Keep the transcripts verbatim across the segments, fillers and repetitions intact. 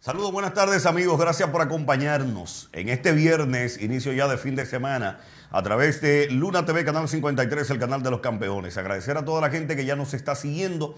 Saludos, buenas tardes amigos, gracias por acompañarnos en este viernes, inicio ya de fin de semana, a través de Luna T V Canal cincuenta y tres, el canal de los campeones. Agradecer a toda la gente que ya nos está siguiendo,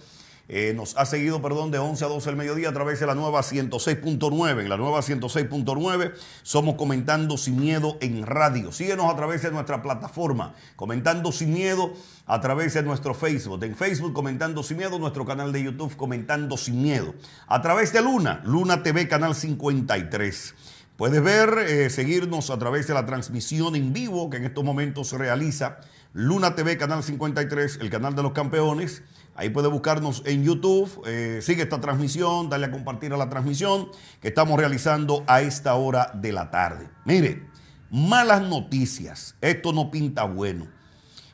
eh, nos ha seguido, perdón, de once a doce del mediodía a través de la nueva ciento seis punto nueve. En la nueva ciento seis punto nueve somos Comentando Sin Miedo en radio. Síguenos a través de nuestra plataforma, Comentando Sin Miedo, a través de nuestro Facebook. En Facebook, Comentando Sin Miedo, nuestro canal de YouTube, Comentando Sin Miedo. A través de Luna, Luna T V, Canal cincuenta y tres. Puedes ver, eh, seguirnos a través de la transmisión en vivo que en estos momentos realiza Luna T V, Canal cincuenta y tres, el canal de los campeones. Ahí puedes buscarnos en YouTube, eh, sigue esta transmisión, dale a compartir a la transmisión que estamos realizando a esta hora de la tarde. Mire, malas noticias, esto no pinta bueno.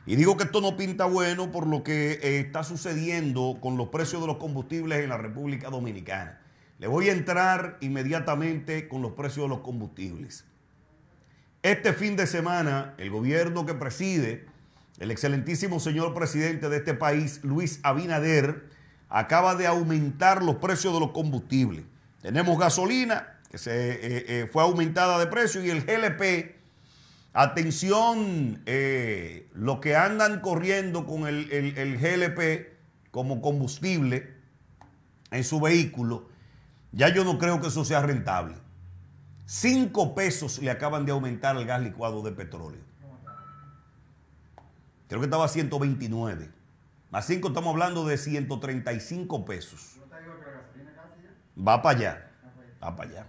Y digo que esto no pinta bueno por lo que eh, está sucediendo con los precios de los combustibles en la República Dominicana. Le voy a entrar inmediatamente con los precios de los combustibles. Este fin de semana, el gobierno que preside el excelentísimo señor presidente de este país, Luis Abinader, acaba de aumentar los precios de los combustibles. Tenemos gasolina, que se, eh, eh, fue aumentada de precio, y el G L P. Atención, eh, los que andan corriendo con el, el, el G L P como combustible en su vehículo, ya yo no creo que eso sea rentable. Cinco pesos le acaban de aumentar el gas licuado de petróleo. Creo que estaba a ciento veintinueve. Más cinco estamos hablando de ciento treinta y cinco pesos. Va para allá. Va para allá.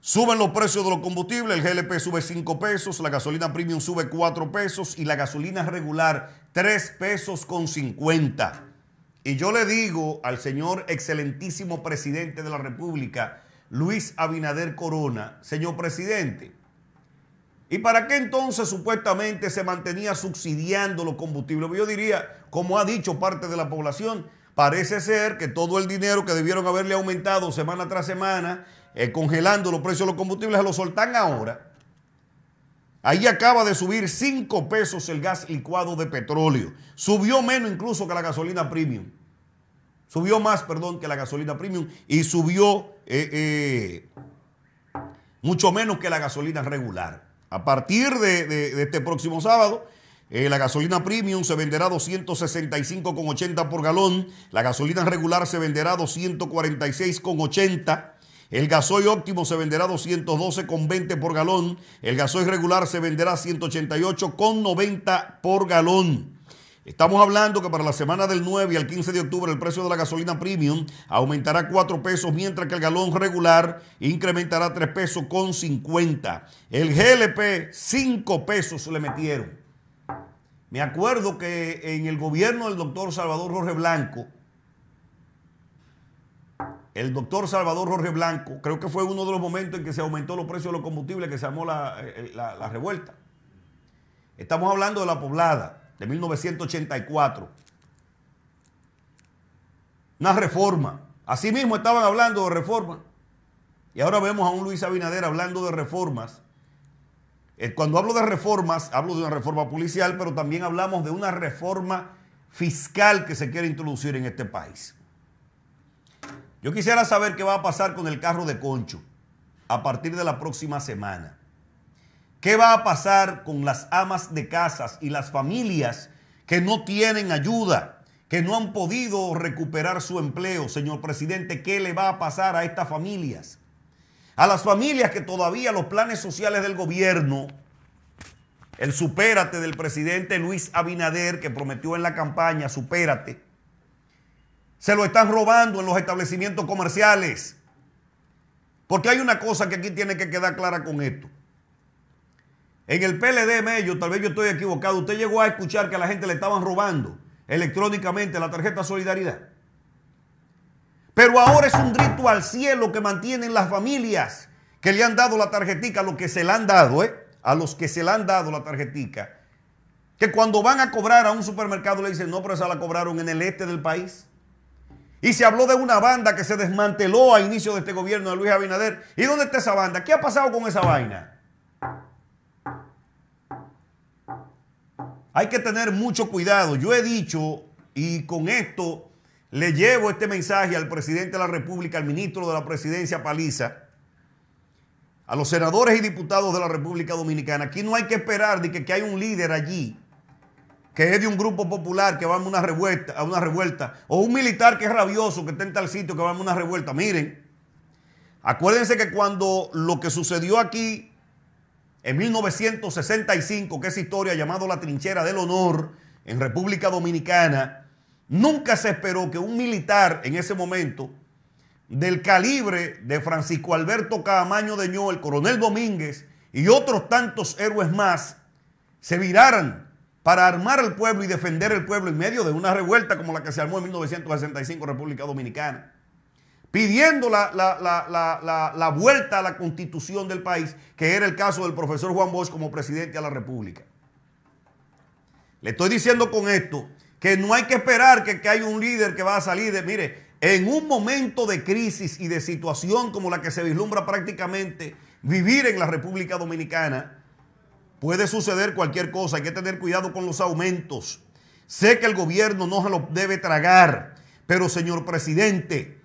Suben los precios de los combustibles. El G L P sube cinco pesos. La gasolina premium sube cuatro pesos. Y la gasolina regular tres pesos con cincuenta. Y yo le digo al señor excelentísimo presidente de la República, Luis Abinader Corona, señor presidente, ¿y para qué entonces supuestamente se mantenía subsidiando los combustibles? Yo diría, como ha dicho parte de la población, parece ser que todo el dinero que debieron haberle aumentado semana tras semana, eh, congelando los precios de los combustibles, se lo soltan ahora. Ahí acaba de subir cinco pesos el gas licuado de petróleo. Subió menos incluso que la gasolina premium. Subió más, perdón, que la gasolina premium y subió eh, eh, mucho menos que la gasolina regular. A partir de, de, de este próximo sábado, eh, la gasolina premium se venderá doscientos sesenta y cinco con ochenta por galón. La gasolina regular se venderá doscientos cuarenta y seis con ochenta. El gasoil óptimo se venderá doscientos doce con veinte por galón. El gasoil regular se venderá ciento ochenta y ocho con noventa por galón. Estamos hablando que para la semana del nueve al quince de octubre el precio de la gasolina premium aumentará cuatro pesos, mientras que el galón regular incrementará tres pesos con cincuenta. El G L P, cinco pesos le metieron. Me acuerdo que en el gobierno del doctor Salvador Jorge Blanco, el doctor Salvador Jorge Blanco, creo que fue uno de los momentos en que se aumentó los precios de los combustibles, que se armó la, la, la revuelta. Estamos hablando de La Poblada, de mil novecientos ochenta y cuatro, una reforma. Así mismo estaban hablando de reforma y ahora vemos a un Luis Abinader hablando de reformas. Cuando hablo de reformas, hablo de una reforma policial, pero también hablamos de una reforma fiscal que se quiere introducir en este país. Yo quisiera saber qué va a pasar con el carro de concho a partir de la próxima semana. ¿Qué va a pasar con las amas de casas y las familias que no tienen ayuda, que no han podido recuperar su empleo, señor presidente? ¿Qué le va a pasar a estas familias? A las familias que todavía los planes sociales del gobierno, el supérate del presidente Luis Abinader que prometió en la campaña, supérate, se lo están robando en los establecimientos comerciales. Porque hay una cosa que aquí tiene que quedar clara con esto. En el P L D Mello, tal vez yo estoy equivocado, usted llegó a escuchar que a la gente le estaban robando electrónicamente la tarjeta Solidaridad. Pero ahora es un grito al cielo que mantienen las familias que le han dado la tarjetica, a los que se la han dado, ¿eh? A los que se le han dado la tarjetica. que cuando van a cobrar a un supermercado le dicen, no, pero esa la cobraron en el este del país. Y se habló de una banda que se desmanteló a inicio de este gobierno de Luis Abinader. ¿Y dónde está esa banda? ¿Qué ha pasado con esa vaina? Hay que tener mucho cuidado. Yo he dicho, y con esto le llevo este mensaje al presidente de la República, al ministro de la Presidencia Paliza, a los senadores y diputados de la República Dominicana. Aquí no hay que esperar de que, que hay un líder allí que es de un grupo popular que va a una revuelta, a una revuelta, o un militar que es rabioso, que está en tal sitio, que va a una revuelta. Miren, acuérdense que cuando lo que sucedió aquí en mil novecientos sesenta y cinco, que es historia, llamado la trinchera del honor en República Dominicana, nunca se esperó que un militar en ese momento del calibre de Francisco Alberto Caamaño Deñó, el coronel Domínguez y otros tantos héroes más se viraran para armar al pueblo y defender el pueblo en medio de una revuelta como la que se armó en mil novecientos sesenta y cinco en República Dominicana, pidiendo la, la, la, la, la, la vuelta a la constitución del país, que era el caso del profesor Juan Bosch como presidente de la República. Le estoy diciendo con esto que no hay que esperar que, que hay un líder que va a salir de, mire, en un momento de crisis y de situación como la que se vislumbra prácticamente vivir en la República Dominicana, puede suceder cualquier cosa. Hay que tener cuidado con los aumentos. Sé que el gobierno no se lo debe tragar, pero señor presidente,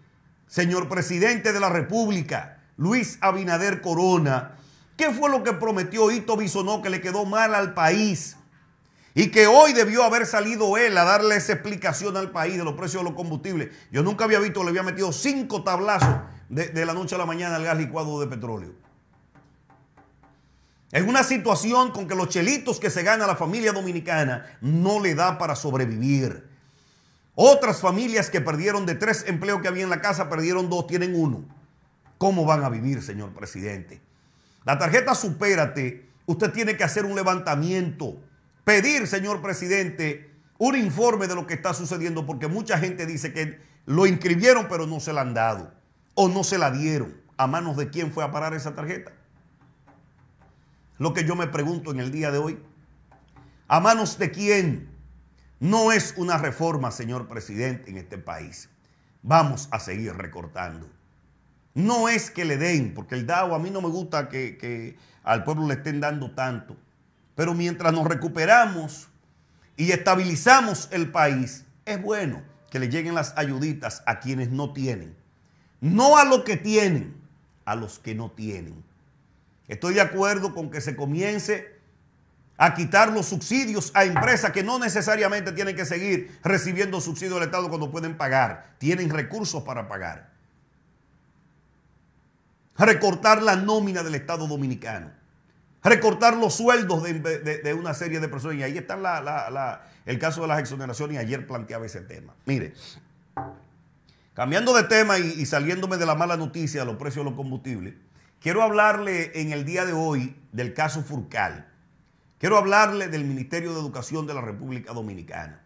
señor presidente de la República, Luis Abinader Corona, ¿qué fue lo que prometió Hito Bisonó que le quedó mal al país? Y que hoy debió haber salido él a darle esa explicación al país de los precios de los combustibles. Yo nunca había visto, le había metido cinco tablazos de, de la noche a la mañana al gas licuado de petróleo. Es una situación con que los chelitos que se gana la familia dominicana no le da para sobrevivir. Otras familias que perdieron de tres empleos que había en la casa, perdieron dos, tienen uno. ¿Cómo van a vivir, señor presidente? La tarjeta Supérate, usted tiene que hacer un levantamiento. Pedir, señor presidente, un informe de lo que está sucediendo, porque mucha gente dice que lo inscribieron pero no se la han dado o no se la dieron. ¿A manos de quién fue a parar esa tarjeta? Lo que yo me pregunto en el día de hoy. ¿A manos de quién? No es una reforma, señor presidente, en este país. Vamos a seguir recortando. No es que le den, porque el D A O a mí no me gusta que, que al pueblo le estén dando tanto. Pero mientras nos recuperamos y estabilizamos el país, es bueno que le lleguen las ayuditas a quienes no tienen. No a los que tienen, a los que no tienen. Estoy de acuerdo con que se comience a quitar los subsidios a empresas que no necesariamente tienen que seguir recibiendo subsidios del Estado cuando pueden pagar. Tienen recursos para pagar. Recortar la nómina del Estado dominicano. Recortar los sueldos de, de, de una serie de personas. Y ahí está la, la, la, el caso de las exoneraciones. Y ayer planteaba ese tema. Mire, cambiando de tema y, y saliéndome de la mala noticia de los precios de los combustibles, quiero hablarle en el día de hoy del caso Furcal. Quiero hablarle del Ministerio de Educación de la República Dominicana.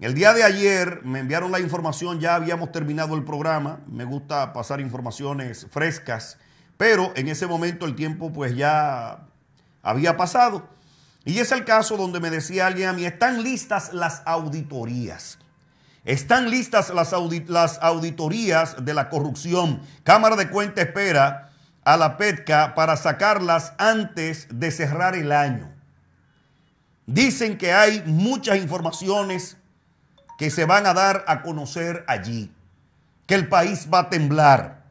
El día de ayer me enviaron la información, ya habíamos terminado el programa. Me gusta pasar informaciones frescas, pero en ese momento el tiempo pues ya había pasado. Y es el caso donde me decía alguien a mí, están listas las auditorías. Están listas las, audit las auditorías de la corrupción. Cámara de Cuentas espera a la PETCA para sacarlas antes de cerrar el año. Dicen que hay muchas informaciones que se van a dar a conocer allí. Que el país va a temblar.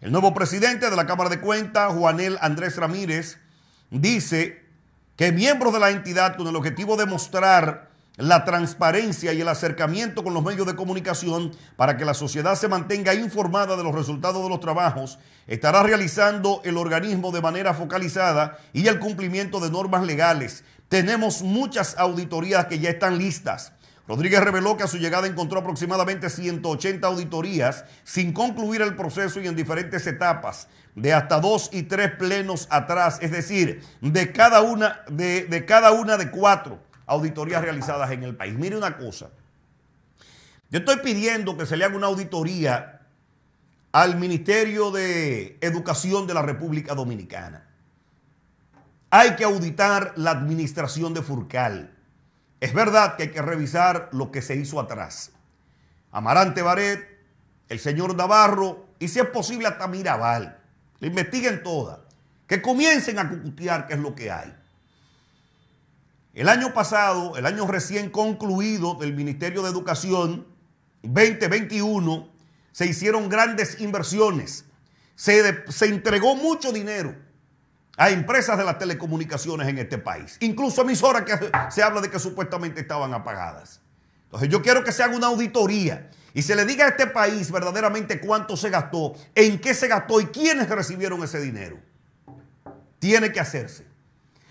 El nuevo presidente de la Cámara de Cuentas, Juanel Andrés Ramírez, dice que miembros de la entidad con el objetivo de mostrar la transparencia y el acercamiento con los medios de comunicación para que la sociedad se mantenga informada de los resultados de los trabajos, estará realizando el organismo de manera focalizada y el cumplimiento de normas legales. Tenemos muchas auditorías que ya están listas. Rodríguez reveló que a su llegada encontró aproximadamente ciento ochenta auditorías sin concluir el proceso y en diferentes etapas de hasta dos y tres plenos atrás, es decir, de cada una de, de, cada una de cuatro auditorías realizadas en el país. Mire una cosa, yo estoy pidiendo que se le haga una auditoría al Ministerio de Educación de la República Dominicana. Hay que auditar la administración de Furcal. Es verdad que hay que revisar lo que se hizo atrás. Amarante Baret, el señor Navarro, y si es posible hasta Mirabal. La investiguen todas. Que comiencen a cucutear qué es lo que hay. El año pasado, el año recién concluido del Ministerio de Educación, veinte veintiuno, se hicieron grandes inversiones. Se, de, se entregó mucho dinero a empresas de las telecomunicaciones en este país. Incluso emisoras que se habla de que supuestamente estaban apagadas. Entonces yo quiero que se haga una auditoría y se le diga a este país verdaderamente cuánto se gastó, en qué se gastó y quiénes recibieron ese dinero. Tiene que hacerse.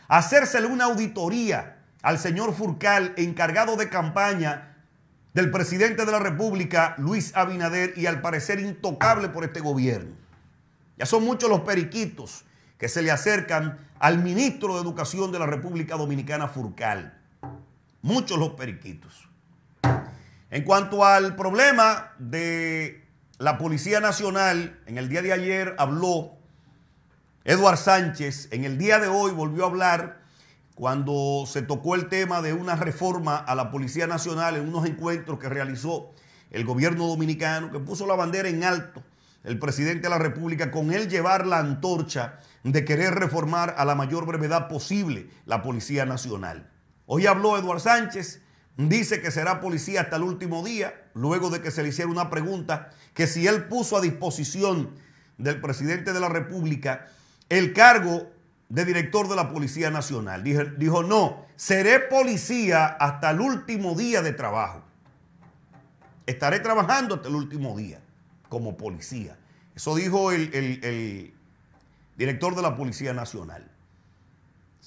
Hacérsele una auditoría al señor Furcal, encargado de campaña del presidente de la República, Luis Abinader, y al parecer intocable por este gobierno. Ya son muchos los periquitos que se le acercan al ministro de Educación de la República Dominicana, Furcal. Muchos los periquitos. En cuanto al problema de la Policía Nacional, en el día de ayer habló Eduardo Sánchez, en el día de hoy volvió a hablar cuando se tocó el tema de una reforma a la Policía Nacional en unos encuentros que realizó el gobierno dominicano, que puso la bandera en alto el presidente de la República, con él llevar la antorcha de querer reformar a la mayor brevedad posible la Policía Nacional. Hoy habló Eduardo Sánchez, dice que será policía hasta el último día, luego de que se le hiciera una pregunta que si él puso a disposición del presidente de la República el cargo de director de la Policía Nacional. Dijo, dijo, no, seré policía hasta el último día de trabajo. Estaré trabajando hasta el último día como policía. Eso dijo el, el, el director de la Policía Nacional.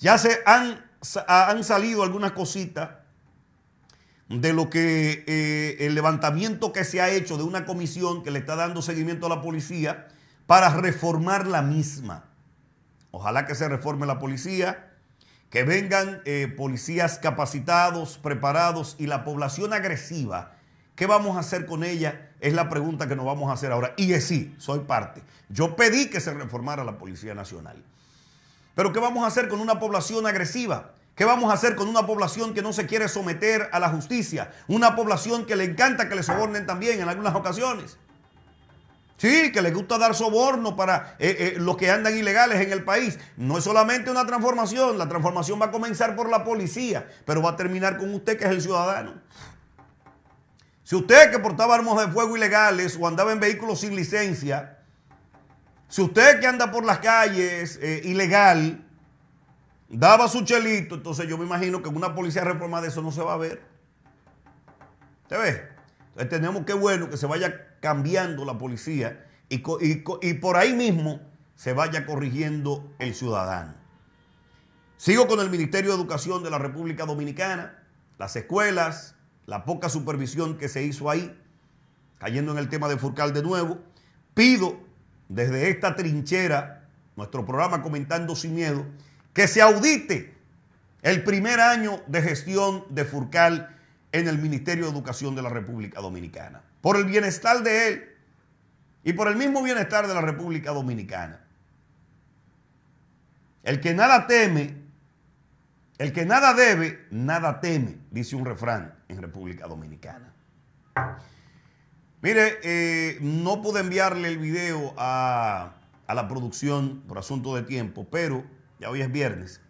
Ya se han, han salido algunas cositas de lo que eh, el levantamiento que se ha hecho de una comisión que le está dando seguimiento a la policía para reformar la misma. Ojalá que se reforme la policía, que vengan eh, policías capacitados, preparados, y la población agresiva. ¿Qué vamos a hacer con ella? Es la pregunta que nos vamos a hacer ahora. Y es sí, soy parte. Yo pedí que se reformara la Policía Nacional. Pero ¿qué vamos a hacer con una población agresiva? ¿Qué vamos a hacer con una población que no se quiere someter a la justicia? Una población que le encanta que le sobornen también en algunas ocasiones. Sí, que les gusta dar soborno para eh, eh, los que andan ilegales en el país. No es solamente una transformación. La transformación va a comenzar por la policía, pero va a terminar con usted, que es el ciudadano. Si usted que portaba armas de fuego ilegales o andaba en vehículos sin licencia, si usted que anda por las calles eh, ilegal, daba su chelito, entonces yo me imagino que una policía reformada de eso no se va a ver. ¿Te ves? Entonces tenemos que, bueno, que se vaya cambiando la policía y, y, y por ahí mismo se vaya corrigiendo el ciudadano. Sigo con el Ministerio de Educación de la República Dominicana, las escuelas, la poca supervisión que se hizo ahí, cayendo en el tema de Furcal de nuevo. Pido desde esta trinchera, nuestro programa Comentando Sin Miedo, que se audite el primer año de gestión de Furcal en el Ministerio de Educación de la República Dominicana, por el bienestar de él y por el mismo bienestar de la República Dominicana. El que nada teme, el que nada debe, nada teme, dice un refrán en República Dominicana. Mire, eh, no pude enviarle el video a, a la producción por asunto de tiempo, pero ya hoy es viernes.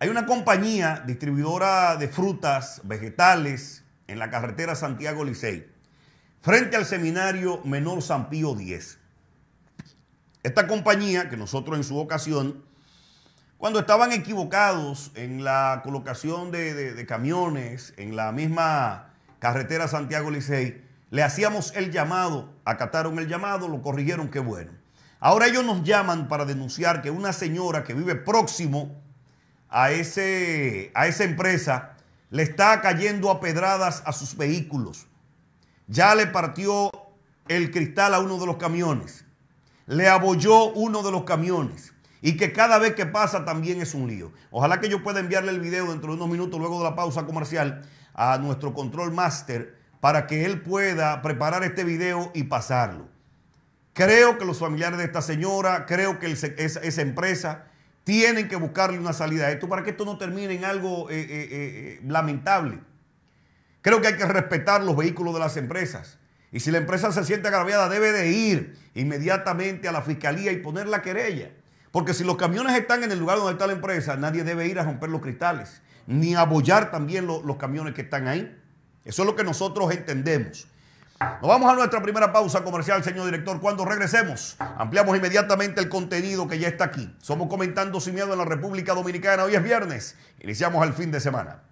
Hay una compañía distribuidora de frutas, vegetales, en la carretera Santiago Licey, frente al seminario menor San Pío diez. Esta compañía, que nosotros en su ocasión, cuando estaban equivocados en la colocación de, de, de camiones en la misma carretera Santiago Licey, le hacíamos el llamado, acataron el llamado, lo corrigieron, qué bueno. Ahora ellos nos llaman para denunciar que una señora que vive próximo a, ese, a esa empresa le está cayendo a pedradas a sus vehículos. Ya le partió el cristal a uno de los camiones. Le abolló uno de los camiones. Y que cada vez que pasa también es un lío. Ojalá que yo pueda enviarle el video dentro de unos minutos, luego de la pausa comercial, a nuestro control master, para que él pueda preparar este video y pasarlo. Creo que los familiares de esta señora, creo que esa empresa Tienen que buscarle una salida a esto para que esto no termine en algo eh, eh, eh, lamentable. Creo que hay que respetar los vehículos de las empresas. Y si la empresa se siente agraviada, debe de ir inmediatamente a la fiscalía y poner la querella. Porque si los camiones están en el lugar donde está la empresa, nadie debe ir a romper los cristales, ni a abollar también lo, los camiones que están ahí. Eso es lo que nosotros entendemos. Nos vamos a nuestra primera pausa comercial, señor director. Cuando regresemos, ampliamos inmediatamente el contenido que ya está aquí. Somos Comentando Sin Miedo en la República Dominicana. Hoy es viernes. Iniciamos el fin de semana.